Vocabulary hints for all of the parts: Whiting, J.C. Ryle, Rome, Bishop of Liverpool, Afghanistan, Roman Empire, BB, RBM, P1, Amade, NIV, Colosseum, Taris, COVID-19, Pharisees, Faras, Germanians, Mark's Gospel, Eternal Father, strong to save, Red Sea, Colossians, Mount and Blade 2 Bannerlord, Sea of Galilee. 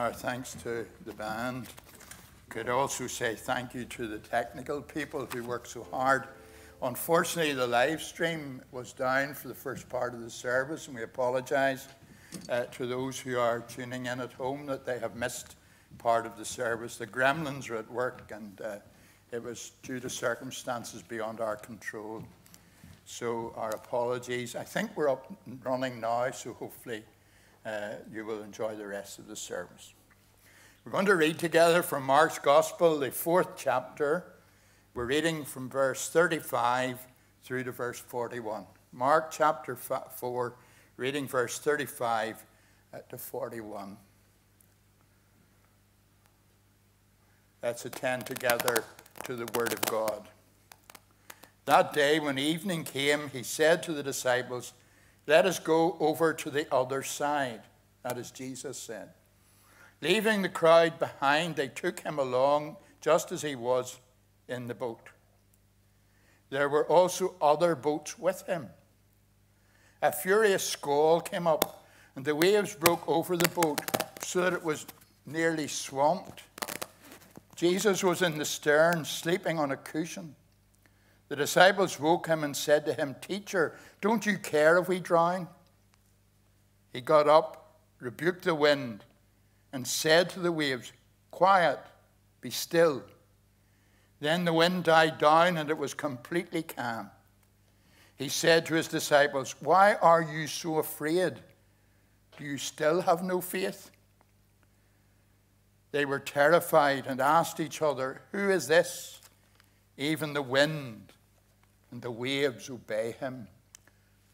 Our thanks to the band. Could also say thank you to the technical people who worked so hard. Unfortunately, the live stream was down for the first part of the service, and we apologize to those who are tuning in at home that they have missed part of the service. The gremlins are at work, and it was due to circumstances beyond our control. So our apologies. I think we're up and running now, so hopefully you will enjoy the rest of the service. We're going to read together from Mark's Gospel, the 4th chapter. We're reading from verse 35 through to verse 41. Mark chapter 4, reading verse 35 to 41. Let's attend together to the Word of God. That day, when evening came, he said to the disciples, "Let us go over to the other side." That is, Jesus said. Leaving the crowd behind, they took him along just as he was in the boat. There were also other boats with him. A furious squall came up, and the waves broke over the boat so that it was nearly swamped. Jesus was in the stern, sleeping on a cushion. The disciples woke him and said to him, "Teacher, don't you care if we drown?" He got up, rebuked the wind, and said to the waves, "Quiet, be still." Then the wind died down, and it was completely calm. He said to his disciples, "Why are you so afraid? Do you still have no faith?" They were terrified and asked each other, "Who is this? Even the wind and the waves obey him."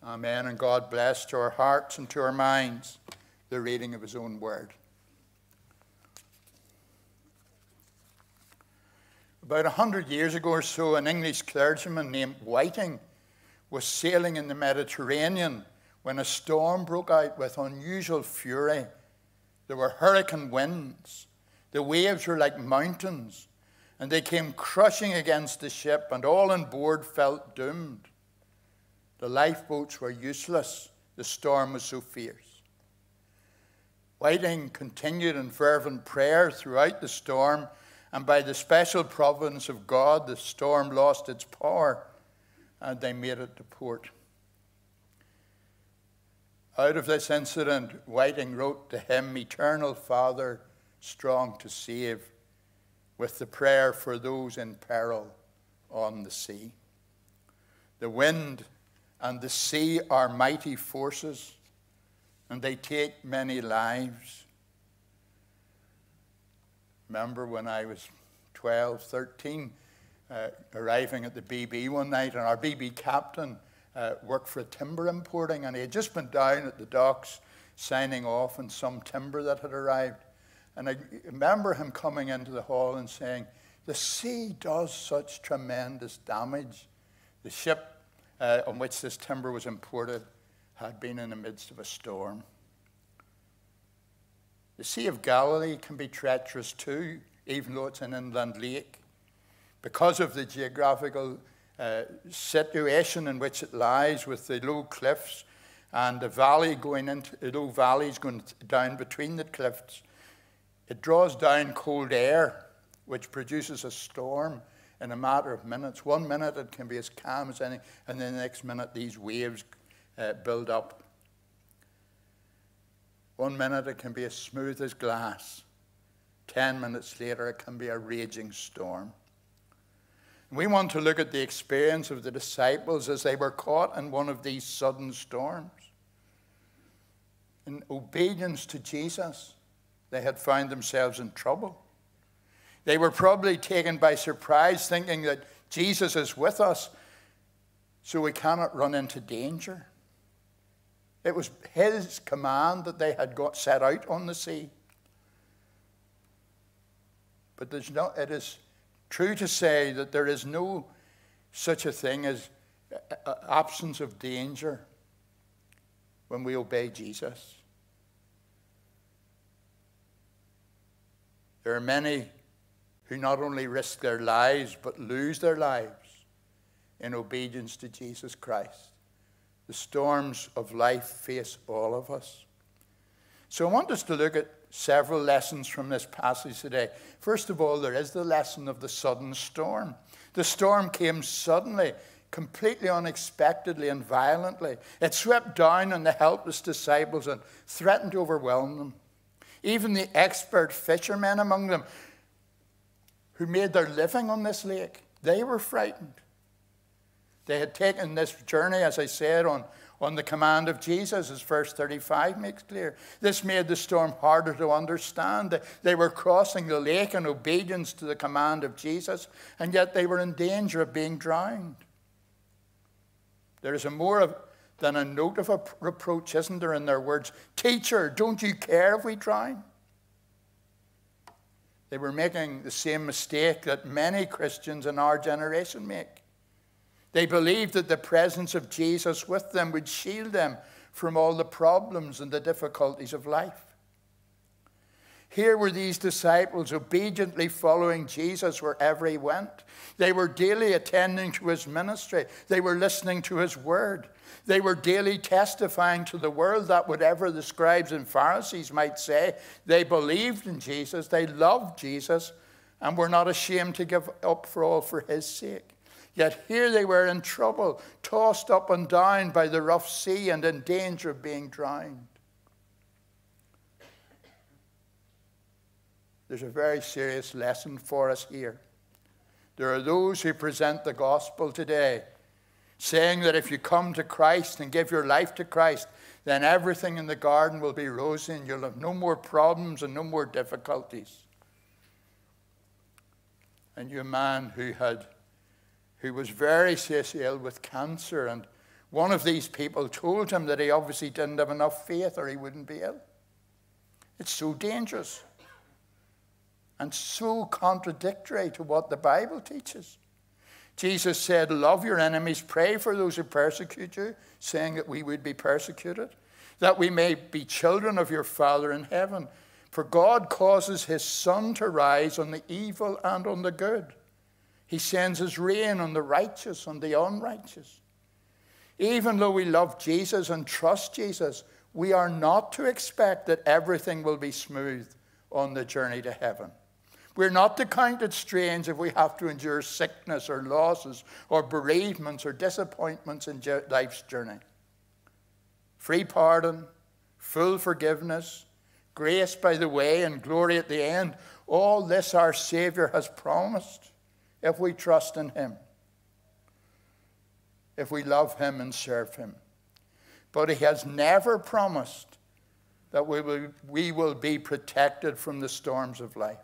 Amen, and God bless to our hearts and to our minds the reading of his own word. About 100 years ago or so, an English clergyman named Whiting was sailing in the Mediterranean when a storm broke out with unusual fury. There were hurricane winds. The waves were like mountains, and they came crushing against the ship, and all on board felt doomed. The lifeboats were useless. The storm was so fierce. Whiting continued in fervent prayer throughout the storm, and by the special providence of God, the storm lost its power, and they made it to port. Out of this incident, Whiting wrote to him, "Eternal Father, strong to save," with the prayer for those in peril on the sea. The wind and the sea are mighty forces, and they take many lives. Remember when I was 12, 13, arriving at the BB one night, and our BB captain worked for timber importing, and he had just been down at the docks signing off on some timber that had arrived. And I remember him coming into the hall and saying, "The sea does such tremendous damage." The ship on which this timber was imported had been in the midst of a storm. The Sea of Galilee can be treacherous too, even though it's an inland lake. Because of the geographical situation in which it lies, with the low cliffs and the valley going into low valleys going down between the cliffs, it draws down cold air, which produces a storm in a matter of minutes. 1 minute it can be as calm as any, and then the next minute these waves build up. 1 minute it can be as smooth as glass. 10 minutes later it can be a raging storm. And we want to look at the experience of the disciples as they were caught in one of these sudden storms. In obedience to Jesus, they had found themselves in trouble. They were probably taken by surprise, thinking that Jesus is with us, so we cannot run into danger. It was his command that they had got set out on the sea. But it is true to say that there is no such a thing as absence of danger when we obey Jesus. There are many who not only risk their lives, but lose their lives in obedience to Jesus Christ. The storms of life face all of us. So I want us to look at several lessons from this passage today. First of all, there is the lesson of the sudden storm. The storm came suddenly, completely unexpectedly and violently. It swept down on the helpless disciples and threatened to overwhelm them. Even the expert fishermen among them who made their living on this lake, they were frightened. They had taken this journey, as I said, on the command of Jesus, as verse 35 makes clear. This made the storm harder to understand. They were crossing the lake in obedience to the command of Jesus, and yet they were in danger of being drowned. There is more than a note of a reproach, isn't there, in their words? Teacher, don't you care if we drown? They were making the same mistake that many Christians in our generation make. They believed that the presence of Jesus with them would shield them from all the problems and the difficulties of life. Here were these disciples obediently following Jesus wherever he went. They were daily attending to his ministry. They were listening to his word. They were daily testifying to the world that whatever the scribes and Pharisees might say, they believed in Jesus, they loved Jesus, and were not ashamed to give up for all for his sake. Yet here they were in trouble, tossed up and down by the rough sea and in danger of being drowned. There's a very serious lesson for us here. There are those who present the gospel today, saying that if you come to Christ and give your life to Christ, then everything in the garden will be rosy and you'll have no more problems and no more difficulties. And you, a man who was very seriously ill with cancer, and one of these people told him that he obviously didn't have enough faith or he wouldn't be ill. It's so dangerous and so contradictory to what the Bible teaches. Jesus said, love your enemies, pray for those who persecute you, saying that we would be persecuted, that we may be children of your Father in heaven. For God causes his sun to rise on the evil and on the good. He sends his rain on the righteous and the unrighteous. Even though we love Jesus and trust Jesus, we are not to expect that everything will be smooth on the journey to heaven. We're not to count it strange if we have to endure sickness or losses or bereavements or disappointments in life's journey. Free pardon, full forgiveness, grace by the way, and glory at the end, all this our Savior has promised, if we trust in him, if we love him and serve him. But he has never promised that we will be protected from the storms of life.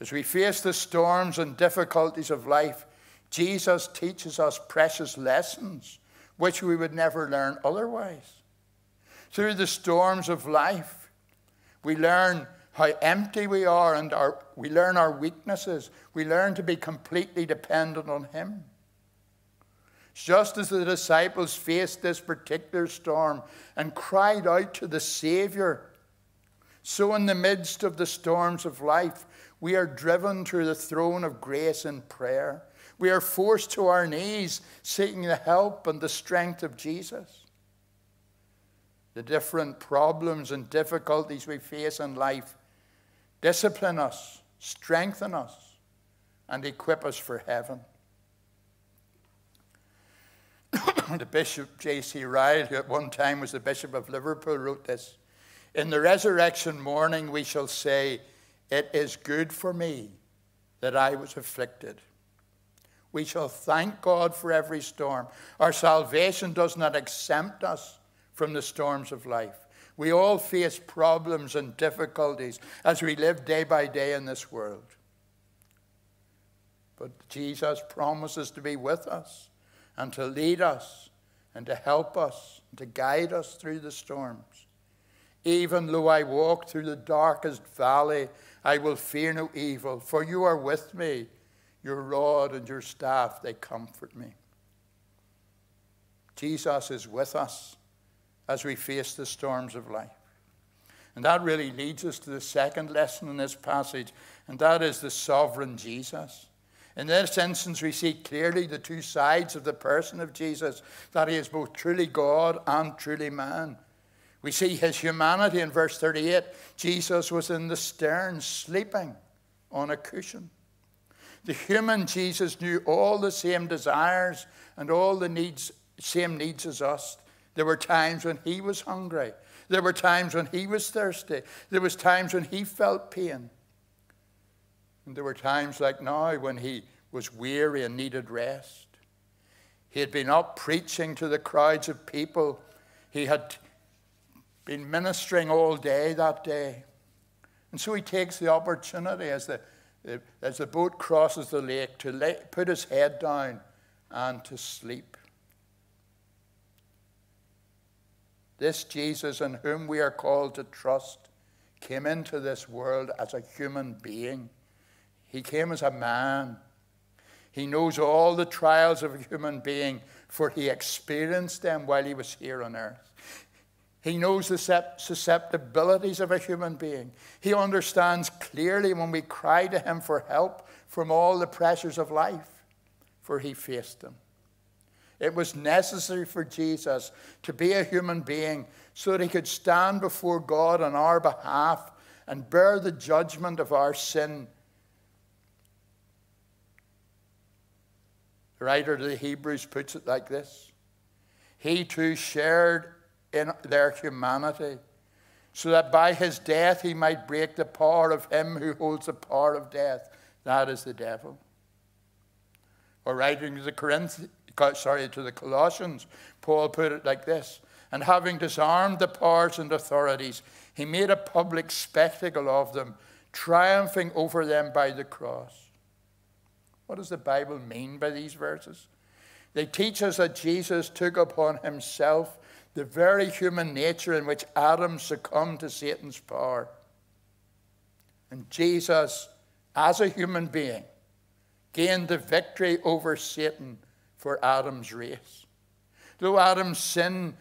As we face the storms and difficulties of life, Jesus teaches us precious lessons which we would never learn otherwise. Through the storms of life, we learn how empty we are, and we learn our weaknesses. We learn to be completely dependent on him. Just as the disciples faced this particular storm and cried out to the Savior, so in the midst of the storms of life, we are driven to the throne of grace in prayer. We are forced to our knees, seeking the help and the strength of Jesus. The different problems and difficulties we face in life discipline us, strengthen us, and equip us for heaven. The Bishop J.C. Ryle, who at one time was the Bishop of Liverpool, wrote this: in the resurrection morning we shall say, it is good for me that I was afflicted. We shall thank God for every storm. Our salvation does not exempt us from the storms of life. We all face problems and difficulties as we live day by day in this world. But Jesus promises to be with us and to lead us and to help us and to guide us through the storms. Even though I walk through the darkest valley, I will fear no evil, for you are with me. Your rod and your staff, they comfort me. Jesus is with us as we face the storms of life. And that really leads us to the second lesson in this passage, and that is the sovereign Jesus. In this instance, we see clearly the two sides of the person of Jesus, that he is both truly God and truly man. We see his humanity in verse 38. Jesus was in the stern, sleeping on a cushion. The human Jesus knew all the same desires and all the same needs as us. There were times when he was hungry. There were times when he was thirsty. There was times when he felt pain. And there were times like now when he was weary and needed rest. He had been up preaching to the crowds of people. He had been ministering all day that day. And so he takes the opportunity as the boat crosses the lake to put his head down and to sleep. This Jesus in whom we are called to trust came into this world as a human being. He came as a man. He knows all the trials of a human being, for he experienced them while he was here on earth. He knows the susceptibilities of a human being. He understands clearly when we cry to him for help from all the pressures of life, for he faced them. It was necessary for Jesus to be a human being so that he could stand before God on our behalf and bear the judgment of our sin. The writer to the Hebrews puts it like this: he too shared in their humanity, so that by his death he might break the power of him who holds the power of death, that is the devil. Or writing to the Colossians, Paul put it like this: and having disarmed the powers and authorities, he made a public spectacle of them, triumphing over them by the cross. What does the Bible mean by these verses? They teach us that Jesus took upon himself the very human nature in which Adam succumbed to Satan's power. And Jesus, as a human being, gained the victory over Satan for Adam's race. Through Adam, sin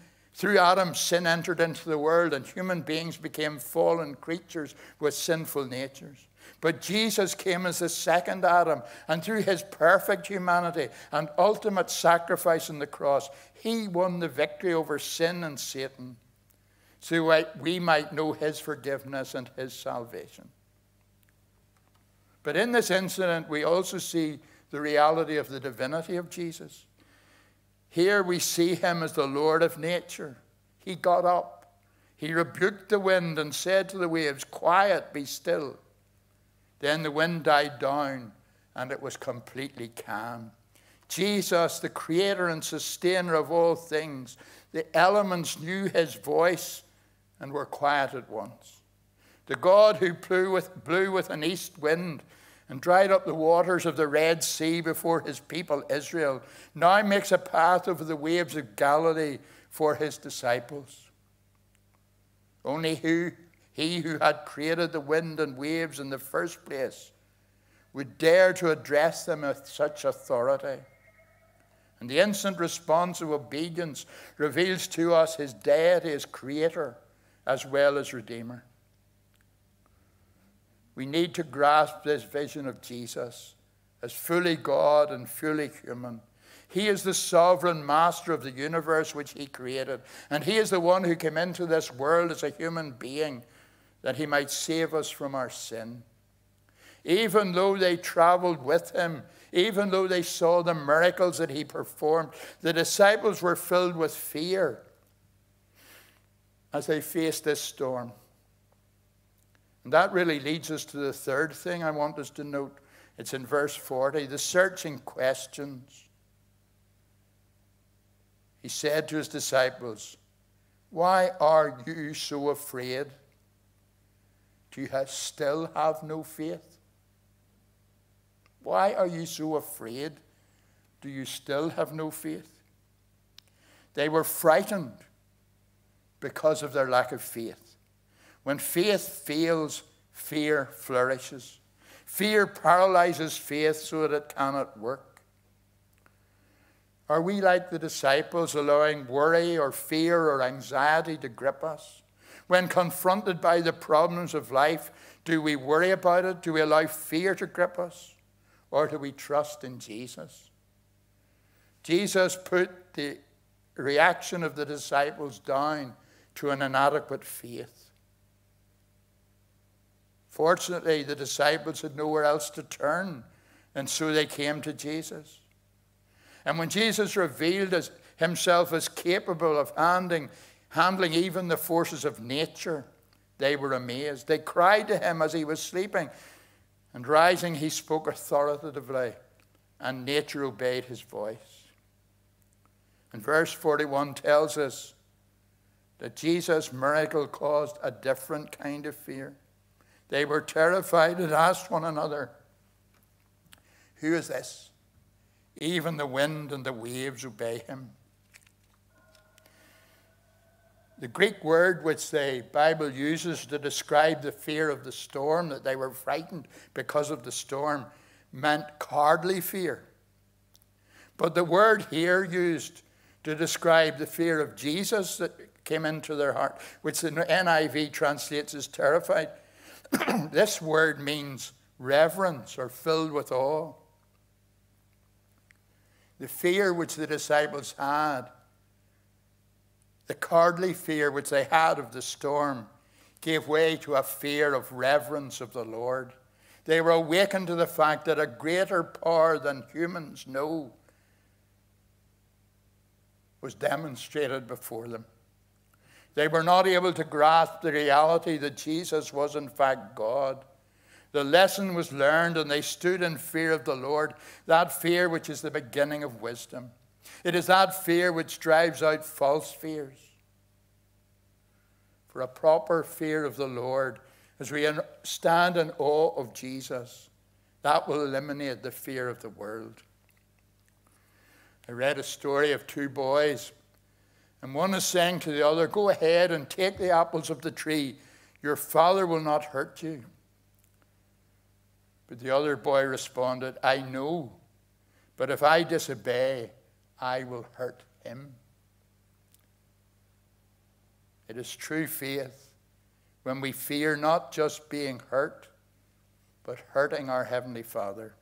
entered into the world, and human beings became fallen creatures with sinful natures. But Jesus came as the second Adam, and through his perfect humanity and ultimate sacrifice on the cross, he won the victory over sin and Satan, so that we might know his forgiveness and his salvation. But in this incident, we also see the reality of the divinity of Jesus. Here we see him as the Lord of nature. He got up. He rebuked the wind and said to the waves, "Quiet, be still." Then the wind died down and it was completely calm. Jesus, the creator and sustainer of all things, the elements knew his voice and were quiet at once. The God who blew with an east wind and dried up the waters of the Red Sea before his people Israel, now makes a path over the waves of Galilee for his disciples. Only he who had created the wind and waves in the first place would dare to address them with such authority. And the instant response of obedience reveals to us his deity as creator as well as redeemer. We need to grasp this vision of Jesus as fully God and fully human. He is the sovereign master of the universe which he created, and he is the one who came into this world as a human being that he might save us from our sin. Even though they traveled with him, even though they saw the miracles that he performed, the disciples were filled with fear as they faced this storm. And that really leads us to the third thing I want us to note. It's in verse 40, the searching questions. He said to his disciples, "Why are you so afraid? Do you still have no faith?" Why are you so afraid? Do you still have no faith? They were frightened because of their lack of faith. When faith fails, fear flourishes. Fear paralyzes faith so that it cannot work. Are we like the disciples, allowing worry or fear or anxiety to grip us? When confronted by the problems of life, do we worry about it? Do we allow fear to grip us? Or do we trust in Jesus? Jesus put the reaction of the disciples down to an inadequate faith. Fortunately, the disciples had nowhere else to turn, and so they came to Jesus. And when Jesus revealed himself as capable of handling even the forces of nature, they were amazed. They cried to him as he was sleeping, and rising, he spoke authoritatively, and nature obeyed his voice. And verse 41 tells us that Jesus' miracle caused a different kind of fear. They were terrified and asked one another, "Who is this? Even the wind and the waves obey him." The Greek word which the Bible uses to describe the fear of the storm, that they were frightened because of the storm, meant cowardly fear. But the word here used to describe the fear of Jesus that came into their heart, which the NIV translates as terrified, this word means reverence or filled with awe. The fear which the disciples had, the cowardly fear which they had of the storm, gave way to a fear of reverence of the Lord. They were awakened to the fact that a greater power than humans know was demonstrated before them. They were not able to grasp the reality that Jesus was in fact God. The lesson was learned, and they stood in fear of the Lord, that fear which is the beginning of wisdom. It is that fear which drives out false fears. For a proper fear of the Lord, as we stand in awe of Jesus, that will eliminate the fear of the world. I read a story of two boys, and one is saying to the other, "Go ahead and take the apples of the tree. Your father will not hurt you." But the other boy responded, "I know, but if I disobey, I will hurt him." It is true faith when we fear not just being hurt, but hurting our Heavenly Father.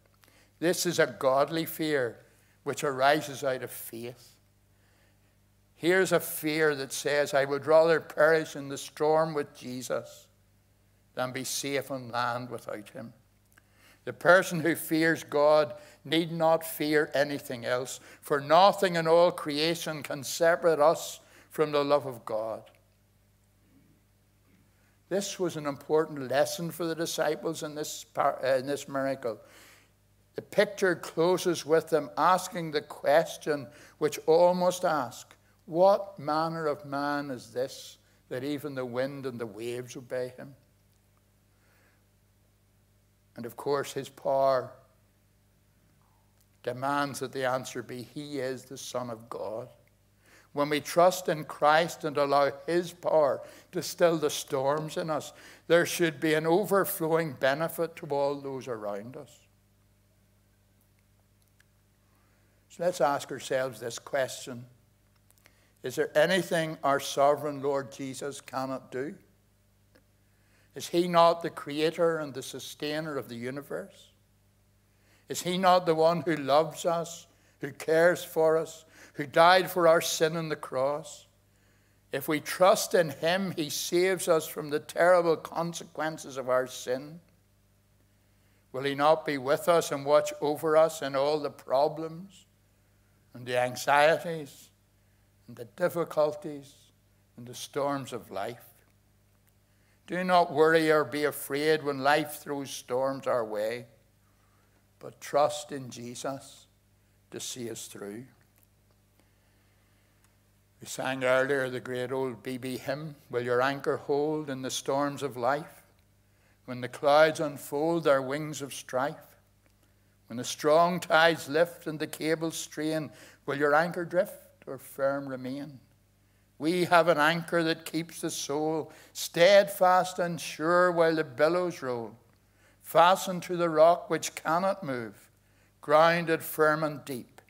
This is a godly fear which arises out of faith. Here's a fear that says, I would rather perish in the storm with Jesus than be safe on land without him. The person who fears God need not fear anything else, for nothing in all creation can separate us from the love of God. This was an important lesson for the disciples in this miracle. The picture closes with them asking the question which all must ask, what manner of man is this, that even the wind and the waves obey him? And of course, his power demands that the answer be, he is the Son of God. When we trust in Christ and allow his power to still the storms in us, there should be an overflowing benefit to all those around us. So let's ask ourselves this question. Is there anything our sovereign Lord Jesus cannot do? Is he not the creator and the sustainer of the universe? Is he not the one who loves us, who cares for us, who died for our sin on the cross? If we trust in him, he saves us from the terrible consequences of our sin. Will he not be with us and watch over us in all the problems and the anxieties, the difficulties and the storms of life? Do not worry or be afraid when life throws storms our way, but trust in Jesus to see us through. We sang earlier the great old BB hymn, "Will your anchor hold in the storms of life? When the clouds unfold their wings of strife, when the strong tides lift and the cables strain, will your anchor drift or firm remain? We have an anchor that keeps the soul steadfast and sure while the billows roll, fastened to the rock which cannot move, grounded firm and deep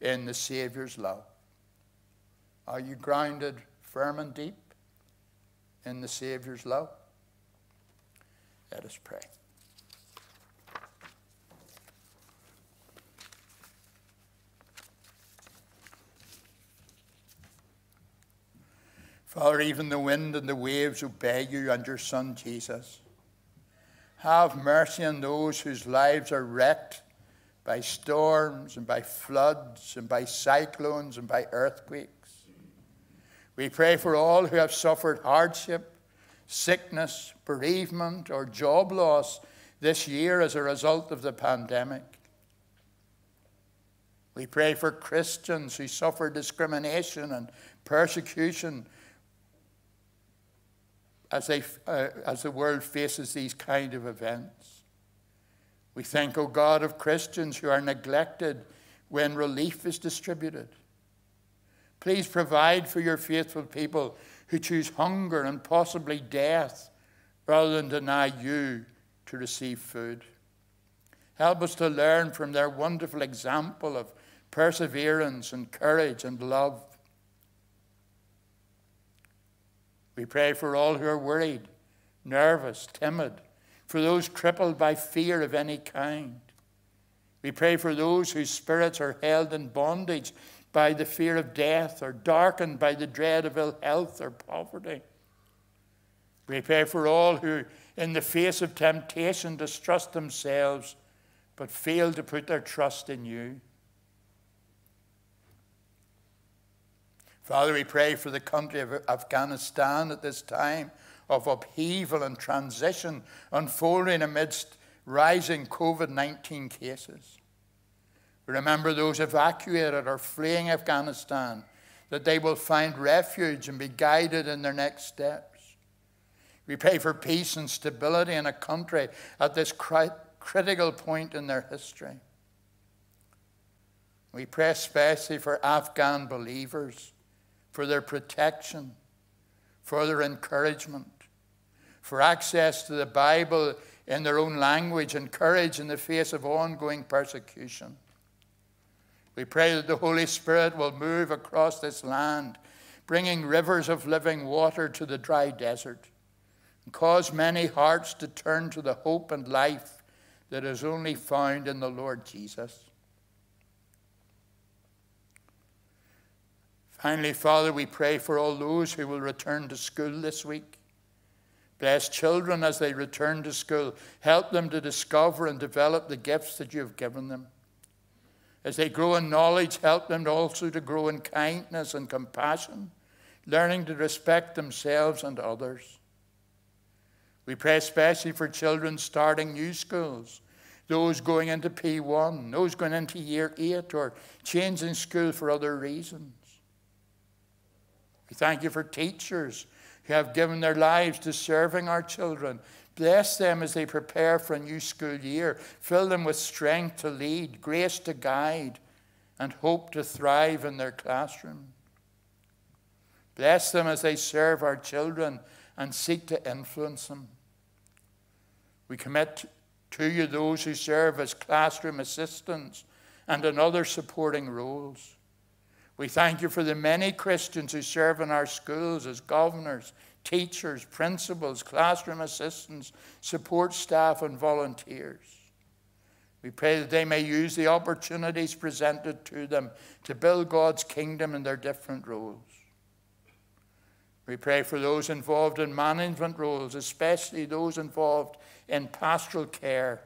in the Saviour's love." Are you grounded firm and deep in the Saviour's love? Let us pray. Father, even the wind and the waves obey you and your Son, Jesus. Have mercy on those whose lives are wrecked by storms and by floods and by cyclones and by earthquakes. We pray for all who have suffered hardship, sickness, bereavement, or job loss this year as a result of the pandemic. We pray for Christians who suffer discrimination and persecution as the world faces these kind of events. We thank, O God, of Christians who are neglected when relief is distributed. Please provide for your faithful people who choose hunger and possibly death rather than deny you to receive food. Help us to learn from their wonderful example of perseverance and courage and love. We pray for all who are worried, nervous, timid, for those crippled by fear of any kind. We pray for those whose spirits are held in bondage by the fear of death or darkened by the dread of ill health or poverty. We pray for all who, in the face of temptation, distrust themselves but fail to put their trust in you. Father, we pray for the country of Afghanistan at this time of upheaval and transition unfolding amidst rising COVID-19 cases. We remember those evacuated or fleeing Afghanistan, that they will find refuge and be guided in their next steps. We pray for peace and stability in a country at this critical point in their history. We pray especially for Afghan believers, for their protection, for their encouragement, for access to the Bible in their own language and courage in the face of ongoing persecution. We pray that the Holy Spirit will move across this land, bringing rivers of living water to the dry desert, and cause many hearts to turn to the hope and life that is only found in the Lord Jesus. Finally, Father, we pray for all those who will return to school this week. Bless children as they return to school. Help them to discover and develop the gifts that you have given them. As they grow in knowledge, help them also to grow in kindness and compassion, learning to respect themselves and others. We pray especially for children starting new schools, those going into P1, those going into year 8, or changing school for other reasons. We thank you for teachers who have given their lives to serving our children. Bless them as they prepare for a new school year. Fill them with strength to lead, grace to guide, and hope to thrive in their classroom. Bless them as they serve our children and seek to influence them. We commit to you those who serve as classroom assistants and in other supporting roles. We thank you for the many Christians who serve in our schools as governors, teachers, principals, classroom assistants, support staff, and volunteers. We pray that they may use the opportunities presented to them to build God's kingdom in their different roles. We pray for those involved in management roles, especially those involved in pastoral care,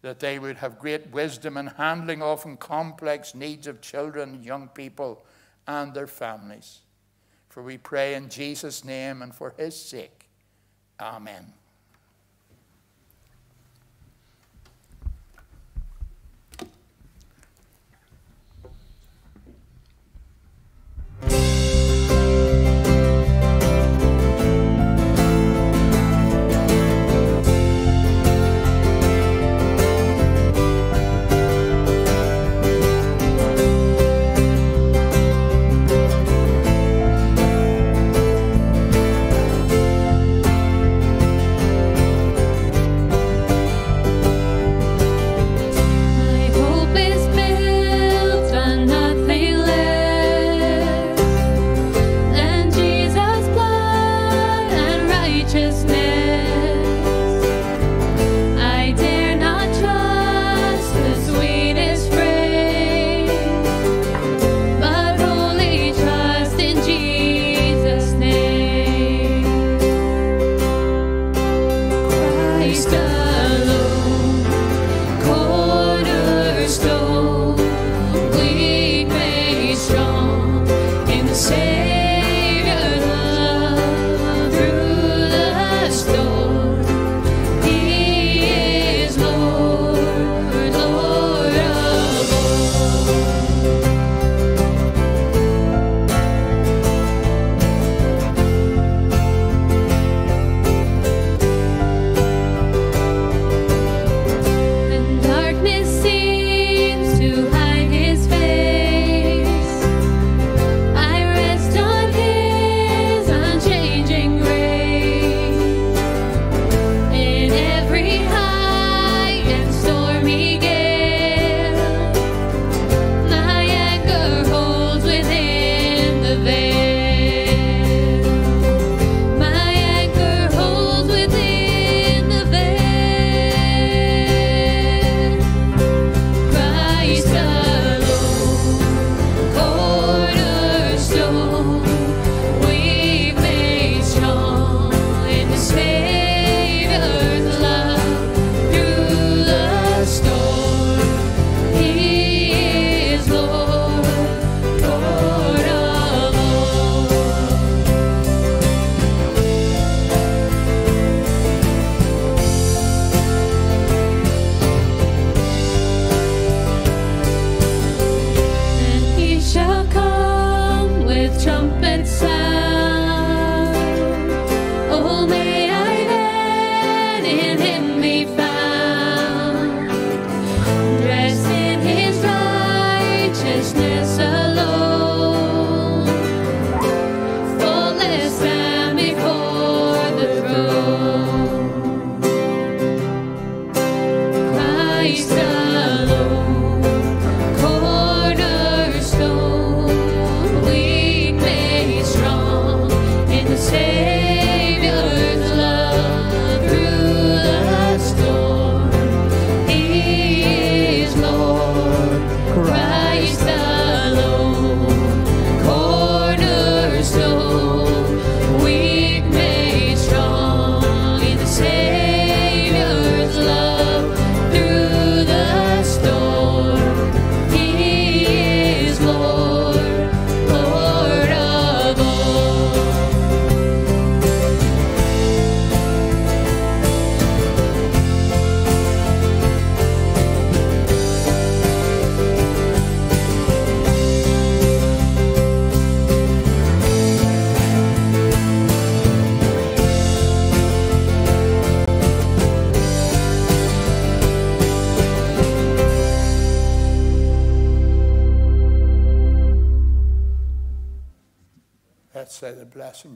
that they would have great wisdom in handling often complex needs of children, young people, and their families. For we pray in Jesus' name and for his sake. Amen.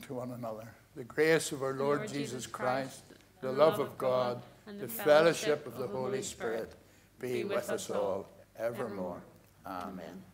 To one another. The grace of our Lord Jesus Christ, the love of God, and the fellowship of the Holy Spirit be with us all evermore. Amen.